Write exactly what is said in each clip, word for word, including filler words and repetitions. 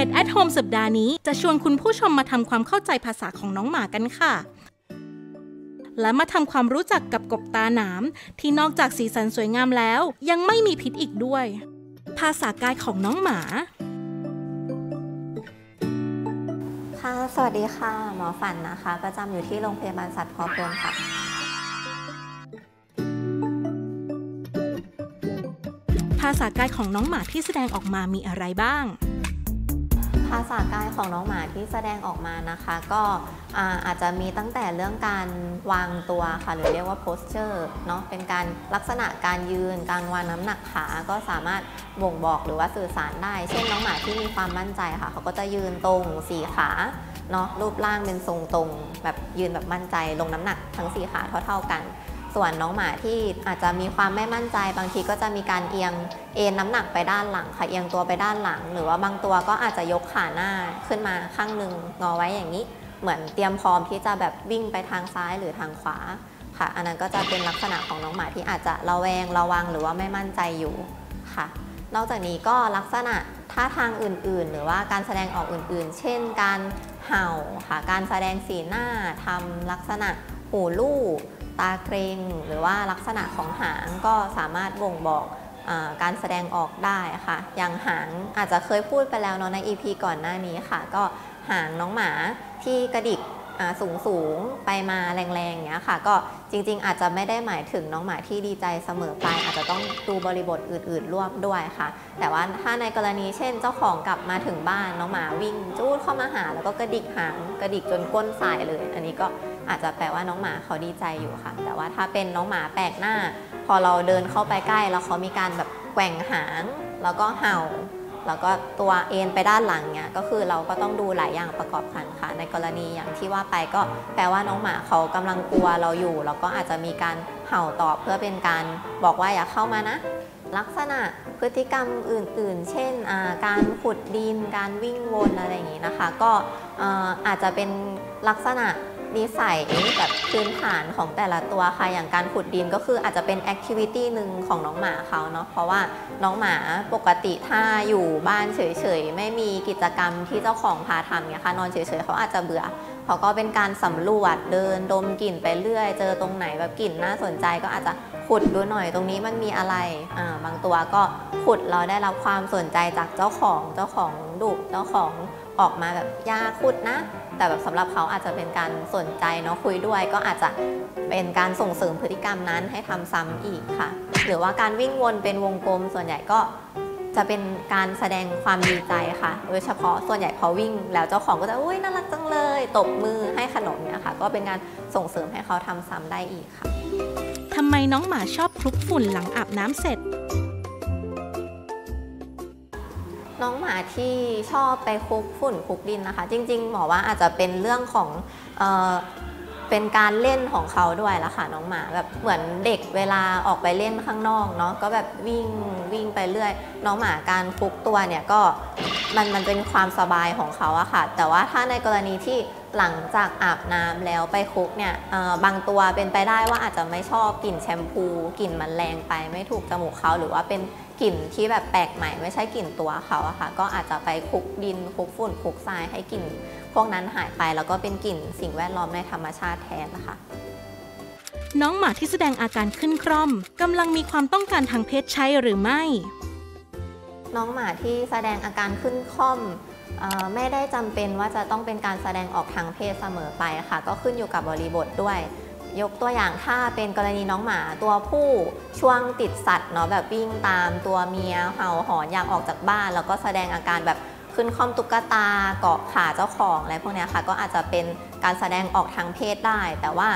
Pet at Home สัปดาห์นี้จะชวนคุณผู้ชมมาทำความเข้าใจภาษาของน้องหมากันค่ะและมาทำความรู้จักกับกบตาหนามที่นอกจากสีสันสวยงามแล้วยังไม่มีพิษอีกด้วยภาษากายของน้องหมาค่ะสวัสดีค่ะหมอฝันนะคะประจำอยู่ที่โรงพยาบาลสัตว์พอเพลินค่ะภาษากายของน้องหมาที่แสดงออกมามีอะไรบ้างภาษากายของน้องหมาที่แสดงออกมานะคะก็อาจจะมีตั้งแต่เรื่องการวางตัวค่ะหรือเรียกว่า posture เนาะเป็นการลักษณะการยืนการวางน้ำหนักขาก็สามารถบ่งบอกหรือว่าสื่อสารได้เช่นน้องหมาที่มีความมั่นใจค่ะเขาก็จะยืนตรงสี่ขาเนาะรูปร่างเป็นทรงตรงแบบยืนแบบมั่นใจลงน้ำหนักทั้งสี่ขาเท่าๆกันส่วนน้องหมาที่อาจจะมีความไม่มั่นใจบางทีก็จะมีการเอียงเอ็นน้ำหนักไปด้านหลังค่ะเอียงตัวไปด้านหลังหรือว่าบางตัวก็อาจจะยกขาหน้าขึ้นมาข้างหนึ่งงอไว้อย่างนี้เหมือนเตรียมพร้อมที่จะแบบวิ่งไปทางซ้ายหรือทางขวาค่ะอันนั้นก็จะเป็นลักษณะของน้องหมาที่อาจจะระแวงระวังหรือว่าไม่มั่นใจอยู่ค่ะนอกจากนี้ก็ลักษณะท่าทางอื่นๆหรือว่าการแสดงออกอื่นๆเช่นการเห่าค่ะการแสดงสีหน้าทำลักษณะหูลู่ตาเกรงหรือว่าลักษณะของหางก็สามารถบ่งบอกการแสดงออกได้ค่ะอย่างหางอาจจะเคยพูดไปแล้วเนาะใน อี พี ก่อนหน้านี้ค่ะก็หางน้องหมาที่กระดิกสูงสูงไปมาแรงๆอย่างเงี้ยค่ะก็จริงๆอาจจะไม่ได้หมายถึงน้องหมาที่ดีใจเสมอไปอาจจะต้องดูบริบทอื่นๆร่วมด้วยค่ะแต่ว่าถ้าในกรณีเช่นเจ้าของกลับมาถึงบ้านน้องหมาวิ่งจู๊ดเข้ามาหาแล้วก็กระดิกหางกระดิกจนก้นสายเลยอันนี้ก็อาจจะแปลว่าน้องหมาเขาดีใจอยู่ค่ะแต่ว่าถ้าเป็นน้องหมาแปลกหน้าพอเราเดินเข้าไปใกล้แล้วเขามีการแบบแกว่งหางแล้วก็เห่าแล้วก็ตัวเอ็นไปด้านหลังเนี่ยก็คือเราก็ต้องดูหลายอย่างประกอบกันค่ะในกรณีอย่างที่ว่าไปก็แปลว่าน้องหมาเขากำลังกลัวเราอยู่แล้วก็อาจจะมีการเห่าตอบเพื่อเป็นการบอกว่าอย่าเข้ามานะลักษณะพฤติกรรมอื่นๆเช่นการขุดดินการวิ่งวนอะไรอย่างนี้นะคะก็อาจจะเป็นลักษณะนิสัยแบบพื้นฐานของแต่ละตัวค่ะอย่างการขุดดินก็คืออาจจะเป็นแอคทิวิตี้หนึ่งของน้องหมาเขาเนาะเพราะว่าน้องหมาปกติถ้าอยู่บ้านเฉยๆไม่มีกิจกรรมที่เจ้าของพาทำเนี่ยค่ะนอนเฉยๆเขาอาจจะเบื่อเขาก็เป็นการสำรวจเดินดมกลิ่นไปเรื่อยเจอตรงไหนแบบกลิ่นน่าสนใจก็อาจจะขุดดูหน่อยตรงนี้มันมีอะไรอ่าบางตัวก็ขุดเราได้รับความสนใจจากเจ้าของเจ้าของดุเจ้าของออกมาแบบยาขุดนะแต่แบบสำหรับเขาอาจจะเป็นการสนใจเนาะคุยด้วยก็อาจจะเป็นการส่งเสริมพฤติกรรมนั้นให้ทำซ้ำอีกค่ะหรือว่าการวิ่งวนเป็นวงกลมส่วนใหญ่ก็จะเป็นการแสดงความดีใจค่ะโดยเฉพาะส่วนใหญ่พอวิ่งแล้วเจ้าของก็จะอุ้ยน่ารักจังเลยตบมือให้ขนมเนี่ยค่ะก็เป็นการส่งเสริมให้เขาทำซ้ำได้อีกค่ะทำไมน้องหมาชอบคลุกฝุ่นหลังอาบน้ำเสร็จน้องหมาที่ชอบไปคลุกฝุ่นคลุกดินนะคะจริงๆหมอว่าอาจจะเป็นเรื่องของเอ่อเป็นการเล่นของเขาด้วยละค่ะน้องหมาแบบเหมือนเด็กเวลาออกไปเล่นข้างนอกเนาะก็แบบวิ่งวิ่งไปเรื่อยน้องหมาการคลุกตัวเนี่ยก็มันมันเป็นความสบายของเขาอะค่ะแต่ว่าถ้าในกรณีที่หลังจากอาบน้ำแล้วไปคลุกเนี่ยบางตัวเป็นไปได้ว่าอาจจะไม่ชอบกลิ่นแชมพูกลิ่นมันแรงไปไม่ถูกจมูกเขาหรือว่าเป็นกลิ่นที่แบบแปลกใหม่ไม่ใช่กลิ่นตัวเขาอะค่ะก็อาจจะไปคลุกดินคลุกฝุ่นคลุกทรายให้กลิ่นพวกนั้นหายไปแล้วก็เป็นกลิ่นสิ่งแวดล้อมในธรรมชาติแทนนะคะน้องหมาที่แสดงอาการขึ้นคร่อมกำลังมีความต้องการทางเพศใช่หรือไม่น้องหมาที่แสดงอาการขึ้นคร่อมไม่ได้จำเป็นว่าจะต้องเป็นการแสดงออกทางเพศเสมอไปค่ะก็ขึ้นอยู่กับบริบทด้วยยกตัวอย่างถ้าเป็นกรณีน้องหมาตัวผู้ช่วงติดสัตว์เนาะแบบวิ่งตามตัวเมียเห่าหอนอยากออกจากบ้านแล้วก็แสดงอาการแบบขึ้นคล่อมตุ๊กตาเกาะขาเจ้าของอะไรพวกนี้ค่ะก็อาจจะเป็นการแสดงออกทางเพศได้แต่ว่า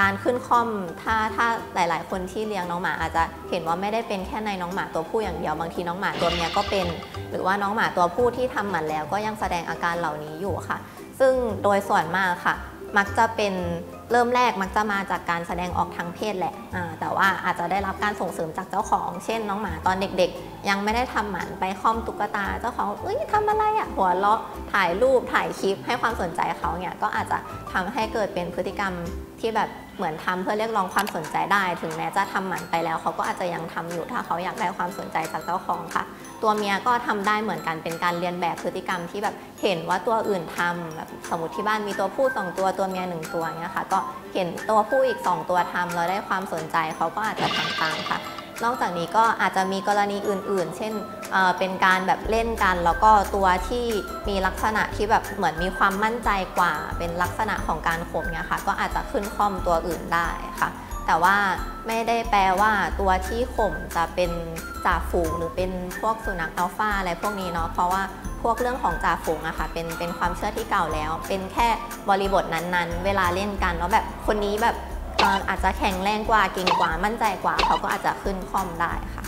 การขึ้นคล่อมถ้าถ้าหลายๆคนที่เลี้ยงน้องหมาอาจจะเห็นว่าไม่ได้เป็นแค่ในน้องหมาตัวผู้อย่างเดียวบางทีน้องหมาตัวเมียก็เป็นหรือว่าน้องหมาตัวผู้ที่ทำหมันแล้วก็ยังแสดงอาการเหล่านี้อยู่ค่ะซึ่งโดยส่วนมากค่ะมักจะเป็นเริ่มแรกมักจะมาจากการแสดงออกทางเพศแหละแต่ว่าอาจจะได้รับการส่งเสริมจากเจ้าของเช่นน้องหมาตอนเด็กๆยังไม่ได้ทำหมันไปคล่อมตุ๊กตาเจ้าของเอ้ยทำอะไรอ่ะหัวเราะถ่ายรูปถ่ายคลิปให้ความสนใจเขาเนี่ยก็อาจจะทำให้เกิดเป็นพฤติกรรมที่แบบ เหมือนทำเพื่อเรียกร้องความสนใจได้ถึงแม้จะทำหมันไปแล้วเขาก็อาจจะยังทำอยู่ถ้าเขาอยากได้ความสนใจจากเจ้าของค่ะตัวเมียก็ทำได้เหมือนกันเป็นการเรียนแบบพฤติกรรมที่แบบเห็นว่าตัวอื่นทำแบบสมมติที่บ้านมีตัวผู้สองตัวตัวเมียหนึ่งตัวเนี้ยค่ะก็เห็นตัวผู้อีกสองตัวทำเราได้ความสนใจเขาก็อาจจะทำตามค่ะนอกจากนี้ก็อาจจะมีกรณีอื่นๆเช่น เอ่อ เป็นการแบบเล่นกันแล้วก็ตัวที่มีลักษณะที่แบบเหมือนมีความมั่นใจกว่าเป็นลักษณะของการข่มเนี่ยค่ะก็อาจจะขึ้นคล่อมตัวอื่นได้ค่ะแต่ว่าไม่ได้แปลว่าตัวที่ข่มจะเป็นจ่าฝูงหรือเป็นพวกสุนัขอัลฟาอะไรพวกนี้เนาะเพราะว่าพวกเรื่องของจ่าฝูงอะค่ะเป็นเป็นความเชื่อที่เก่าแล้วเป็นแค่บริบทนั้นๆเวลาเล่นกันแล้วแบบคนนี้แบบอาจจะแข็งแรงกว่าเก่งกว่ามั่นใจกว่าเขาก็อาจจะขึ้นคล่อมได้ค่ะ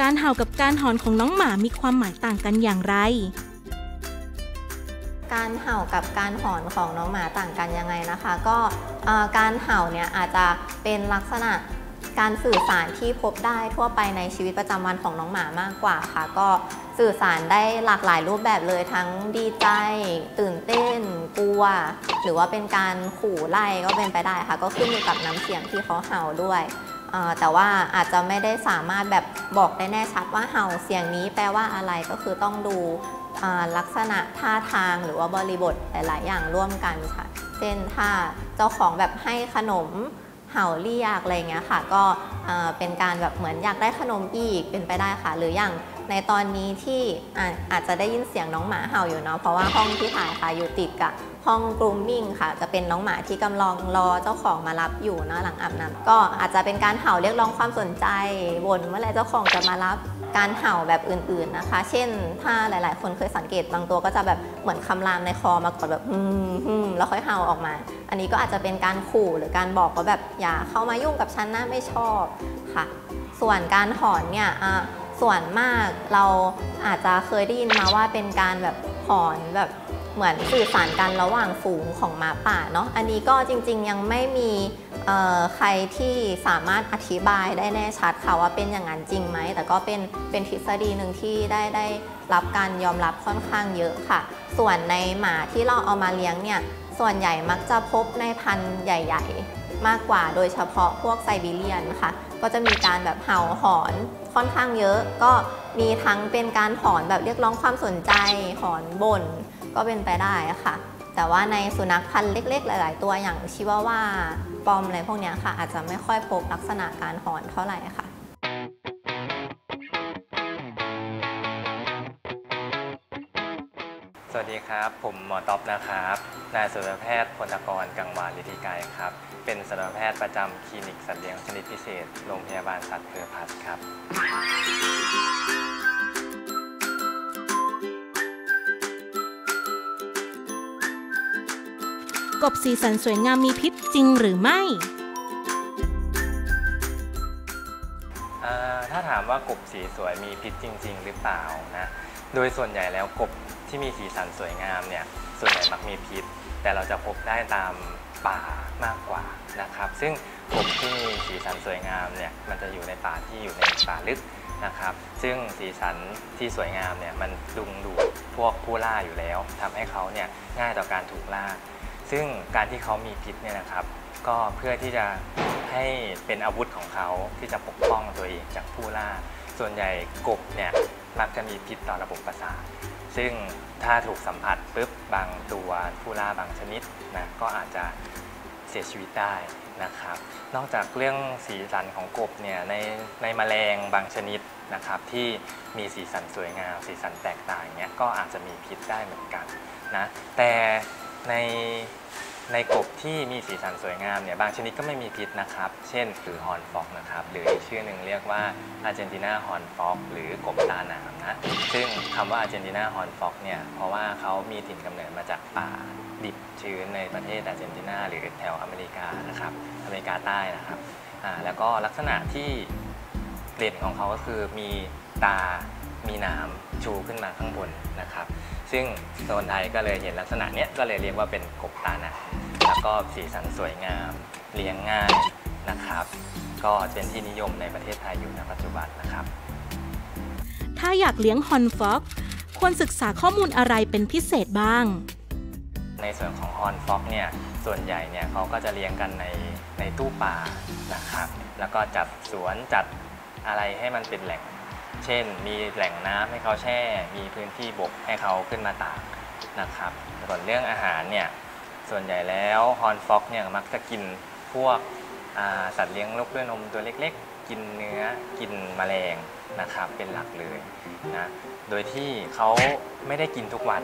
การเห่ากับการหอนของน้องหมามีความหมายต่างกันอย่างไรการเห่ากับการหอนของน้องหมาต่างกันยังไงนะคะก็การเห่าเนี่ยอาจจะเป็นลักษณะการสื่อสารที่พบได้ทั่วไปในชีวิตประจำวันของน้องหมามากกว่าค่ะก็สื่อสารได้หลากหลายรูปแบบเลยทั้งดีใจตื่นเต้นกลัวหรือว่าเป็นการขู่ไล่ก็เป็นไปได้ค่ะก็ขึ้นอยู่กับน้ำเสียงที่เขาเห่าด้วยแต่ว่าอาจจะไม่ได้สามารถแบบบอกได้แน่ชัดว่าเห่าเสียงนี้แปลว่าอะไรก็คือต้องดูลักษณะท่าทางหรือว่าบริบทหลายๆอย่างร่วมกันค่ะเช่นถ้าเจ้าของแบบให้ขนมเห่าเรียกอะไรเงี้ยค่ะก็เป็นการแบบเหมือนอยากได้ขนมอีกเป็นไปได้ค่ะหรืออย่างในตอนนี้ที่อาจจะได้ยินเสียงน้องหมาเห่าอยู่เนาะเพราะว่าห้องที่ถ่ายค่ะอยู่ติดกับห้อง grooming ค่ะจะเป็นน้องหมาที่กำลังรอเจ้าของมารับอยู่เนาะหลังอาบน้ำก็อาจจะเป็นการเห่าเรียกร้องความสนใจบ่นเมื่อไหร่เจ้าของจะมารับการเห่าแบบอื่นๆนะคะเช่นถ้าหลายๆคนเคยสังเกตบางตัวก็จะแบบเหมือนคำรามในคอมาก่อนแบบฮึมๆแล้วค่อยเห่าออกมาอันนี้ก็อาจจะเป็นการขู่หรือการบอกว่าแบบอย่าเข้ามายุ่งกับฉันนะไม่ชอบค่ะส่วนการหอนเนี่ยส่วนมากเราอาจจะเคยได้ยินมาว่าเป็นการแบบหอนแบบเหมือนสื่อสารกันระหว่างฝูงของหมาป่าเนาะอันนี้ก็จริงๆยังไม่มีใครที่สามารถอธิบายได้แน่ชัดค่ะว่าเป็นอย่างนั้นจริงไหมแต่ก็เป็นเป็นทฤษฎีหนึ่งที่ได้ได้รับการยอมรับค่อนข้างเยอะค่ะส่วนในหมาที่เราเอามาเลี้ยงเนี่ยส่วนใหญ่มักจะพบในพันธุ์ใหญ่ๆมากกว่าโดยเฉพาะพวกไซบีเรียนค่ะก็จะมีการแบบเห่าหอนค่อนข้างเยอะก็มีทั้งเป็นการหอนแบบเรียกร้องความสนใจหอนบ่นก็เป็นไปได้ค่ะแต่ว่าในสุนัขพันธุ์เล็กๆหลายๆตัวอย่างชิวาว่าปอมอะไรพวกนี้ค่ะอาจจะไม่ค่อยพบลักษณะการหอนเท่าไหร่ค่ะสวัสดีครับผมหมอต๊อบนะครับนายสัตวแพทย์พลกร กังวาน ฤทธิไกรครับเป็นสัตวแพทย์ประจำคลินิกสัตว์เลี้ยงชนิดพิเศษโรงพยาบาลสัตว์เครือพัฒน์ครับกบสีสันสวยงามมีพิษจริงหรือไม่ถ้าถามว่ากบสีสวยมีพิษจริงๆหรือเปล่านะโดยส่วนใหญ่แล้วกบที่มีสีสันสวยงามเนี่ยส่วนใหญ่มักมีพิษแต่เราจะพบได้ตามป่ามากกว่านะครับซึ่งกบที่มีสีสันสวยงามเนี่ยมันจะอยู่ในป่าที่อยู่ในป่าลึกนะครับซึ่งสีสันที่สวยงามเนี่ยมันดึงดูดพวกผู้ล่าอยู่แล้วทำให้เขาเนี่ยง่ายต่อการถูกล่าซึ่งการที่เขามีพิษเนี่ยนะครับก็เพื่อที่จะให้เป็นอาวุธของเขาที่จะปกป้องตัวเองจากผู้ล่าส่วนใหญ่กบเนี่ยมักจะมีพิษต่อระบบประสาทซึ่งถ้าถูกสัมผัสปุ๊บบางตัวผู้ล่าบางชนิดนะก็อาจจะเสียชีวิตได้นะครับนอกจากเรื่องสีสันของกบเนี่ยในในแมลงบางชนิดนะครับที่มีสีสันสวยงามสีสันแตกต่างเนี่ยก็อาจจะมีพิษได้เหมือนกันนะแต่ในในกบที่มีสีสันสวยงามเนี่ยบางชนิดก็ไม่มีพิษนะครับเช่นหรือฮอร์นฟ็อกนะครับหรืออีกชื่อหนึ่งเรียกว่าอาร์เจนตินาฮอร์นฟ็อกหรือกบตาหนามนะซึ่งคำว่าอาร์เจนตินาฮอร์นฟ็อกเนี่ยเพราะว่าเขามีถิ่นกำเนิดมาจากป่าดิบชื้นในประเทศอาร์เจนตินาหรือแถวอเมริกานะครับอเมริกาใต้นะครับอ่าแล้วก็ลักษณะที่เด่นของเขาก็คือมีตามีหนามชูขึ้นมาข้างบนนะครับซึ่งโซนไทยก็เลยเห็นลักษณะเนี้ยก็เลยเรียกว่าเป็นกบตาหนามแล้วก็สีสันสวยงามเลี้ยงง่ายนะครับก็เป็นที่นิยมในประเทศไทยอยู่ในปัจจุบันนะครับถ้าอยากเลี้ยงฮอร์นฟ็อกควรศึกษาข้อมูลอะไรเป็นพิเศษบ้าง ในส่วนของฮอร์นฟ็อกซ์เนี่ยส่วนใหญ่เนี่ยเขาก็จะเลี้ยงกันในในตู้ปลานะครับแล้วก็จัดสวนจัดอะไรให้มันเป็นแหล่งเช่นมีแหล่งน้ำให้เขาแช่มีพื้นที่บกให้เขาขึ้นมาตากนะครับส่วนเรื่องอาหารเนี่ยส่วนใหญ่แล้วฮอร์นฟ็อกซ์เนี่ยมักจะกินพวกสัตว์เลี้ยงลูกด้วยนมตัวเล็กๆกินเนื้อกินแมลงนะครับเป็นหลักเลยนะโดยที่เขาไม่ได้กินทุกวัน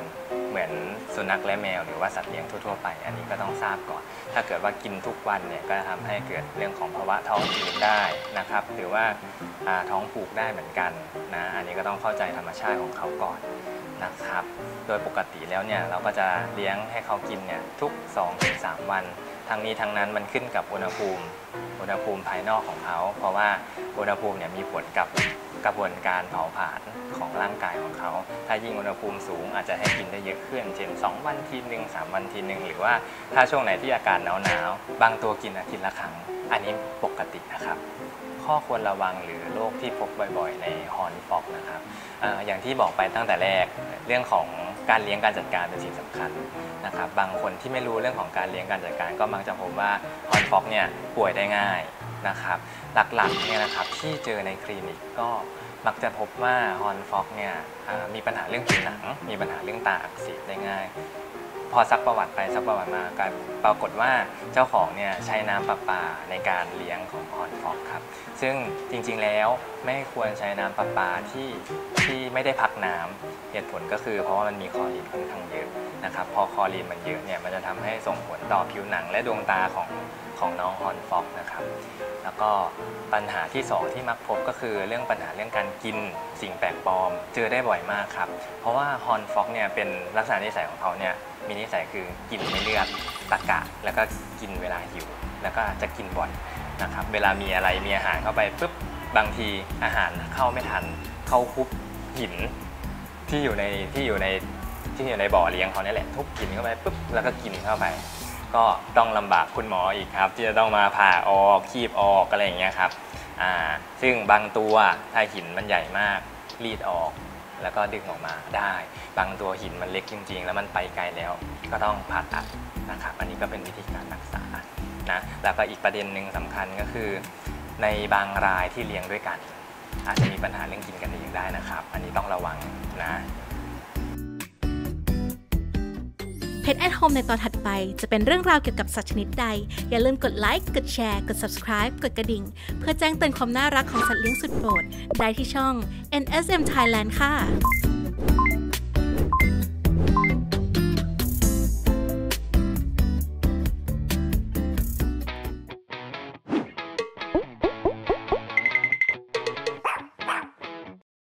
เหมือนสุนัขและแมวหรือว่าสัตว์เลี้ยงทั่วๆไปอันนี้ก็ต้องทราบก่อนถ้าเกิดว่ากินทุกวันเนี่ยก็จะทำให้เกิดเรื่องของภาวะท้องอืดได้นะครับหรือว่าท้องผูกได้เหมือนกันนะอันนี้ก็ต้องเข้าใจธรรมชาติของเขาก่อนนะครับโดยปกติแล้วเนี่ยเราก็จะเลี้ยงให้เขากินเนี่ยทุก สองถึงสาม วันทางนี้ทางนั้นมันขึ้นกับอุณหภูมิอุณหภูมิภายนอกของเขาเพราะว่าอุณหภูมิเนี่ยมีผลกับกระบวนการเผาผลาญของร่างกายของเขาถ้ายิ่งอุณหภูมิสูงอาจจะให้กินได้เยอะขึ้นเช่นสองวันทีหนึ่งสามวันทีหนึ่งหรือว่าถ้าช่วงไหนที่อากาศหนาวหนาวบางตัวกินอาทิตย์ละครั้งอันนี้ปกตินะครับข้อควรระวังหรือโรคที่พบบ่อยๆในฮอร์นฟ็อกซ์นะครับ อ, อย่างที่บอกไปตั้งแต่แรกเรื่องของการเลี้ยงการจัดการเป็นสิ่งสำคัญนะครับบางคนที่ไม่รู้เรื่องของการเลี้ยงการจัดการก็มักจะพบว่าฮอร์นฟ็อกซ์เนี่ยป่วยได้ง่ายนะครับหลักๆเนี่ยนะครับที่เจอในคลินิกก็มักจะพบว่าฮอร์นฟ็อกซ์เนี่ยมีปัญหาเรื่องผิวหนังมีปัญหาเรื่องตาอักเสบได้ง่ายพอซักประวัติไปซักประวัติมาการปรากฏว่าเจ้าของเนี่ยใช้น้ำประปาในการเลี้ยงของฮอร์นฟ็อกซ์ครับซึ่งจริงๆแล้วไม่ควรใช้น้ำประปาที่ที่ไม่ได้พักน้ำเหตุผลก็คือเพราะว่ามันมีคลอรีนค่อนข้างเยอะนะครับพอคลอรีนมันเยอะเนี่ยมันจะทำให้ส่งผลต่อผิวหนังและดวงตาของของน้องฮอร์นฟ็อกซ์นะครับแล้วก็ปัญหาที่สองที่มักพบก็คือเรื่องปัญหาเรื่องการกินสิ่งแปลกปลอมเจอได้บ่อยมากครับเพราะว่าฮอร์นฟ็อกซ์เนี่ยเป็นลักษณะนิสัยของเขาเนี่ยมีนิสัยคือกินไม่เลือกตะกะแล้วก็กินเวลาหิวแล้วก็จะกินบ่อยนะครับเวลามีอะไรมีอาหารเข้าไปปุ๊บบางทีอาหารเข้าไม่ทันเข้าคุบหินที่อยู่ในที่อยู่ในที่อยู่ในบ่อเลี้ยงเขาเนี่ยแหละทุบหินเข้าไปปุ๊บแล้วก็กินเข้าไปก็ต้องลำบากคุณหมออีกครับที่จะต้องมาผ่าออกคีบออกอะไรอย่างเงี้ยครับอ่าซึ่งบางตัวถ้าหินมันใหญ่มากรีดออกแล้วก็ดึงออกมาได้บางตัวหินมันเล็กจริงๆแล้วมันไปไกลแล้วก็ต้องผ่าตัดนะครับอันนี้ก็เป็นวิธีการรักษานะแล้วก็อีกประเด็นหนึ่งสำคัญก็คือในบางรายที่เลี้ยงด้วยกันอาจจะมีปัญหาเรื่องกินกันเองได้นะครับอันนี้ต้องระวังนะPet at Home ในตอนถัดไปจะเป็นเรื่องราวเกี่ยวกับสัตว์ชนิดใดอย่าลืมกดไลค์กดแชร์กด Subscribe กดกระดิ่งเพื่อแจ้งเตือนความน่ารักของสัตว์เลี้ยงสุดโปรดได้ที่ช่อง เอ็น เอส เอ็ม Thailand ค่ะ